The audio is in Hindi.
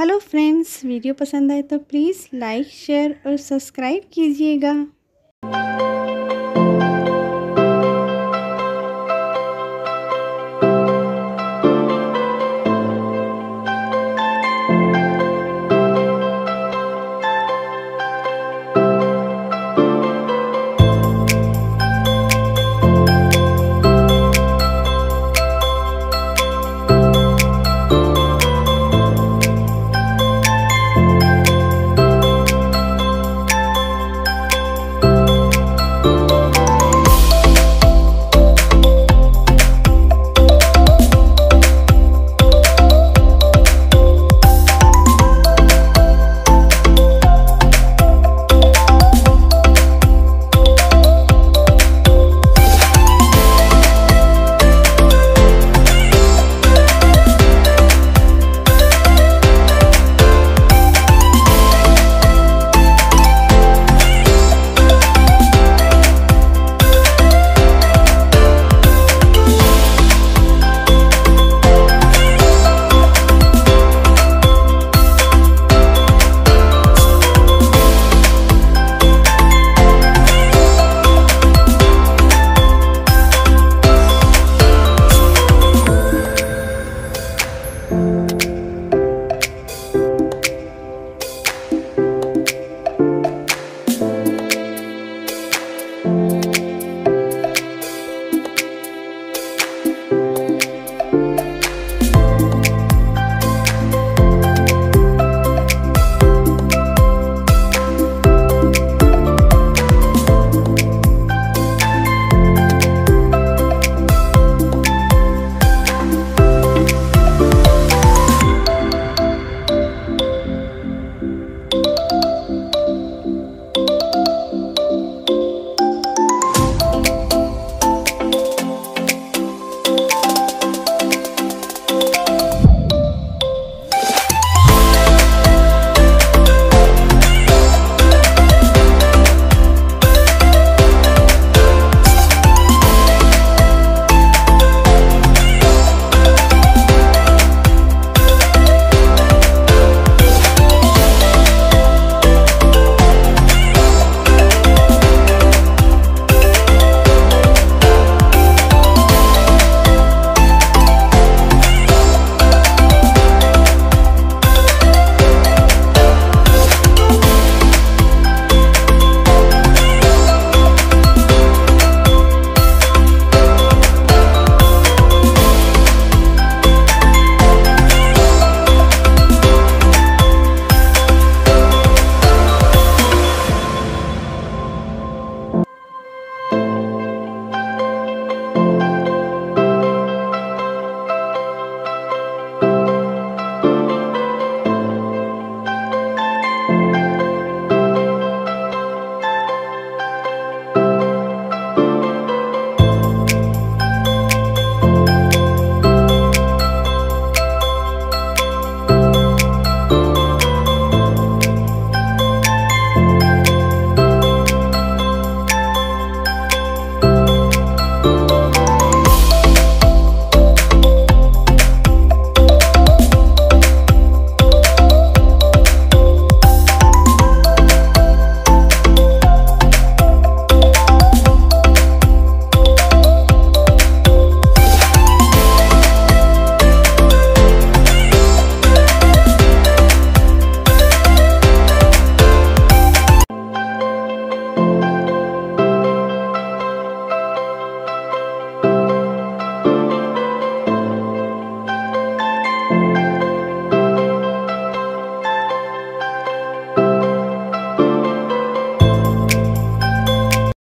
हेलो फ्रेंड्स, वीडियो पसंद आए तो प्लीज़ लाइक शेयर और सब्सक्राइब कीजिएगा।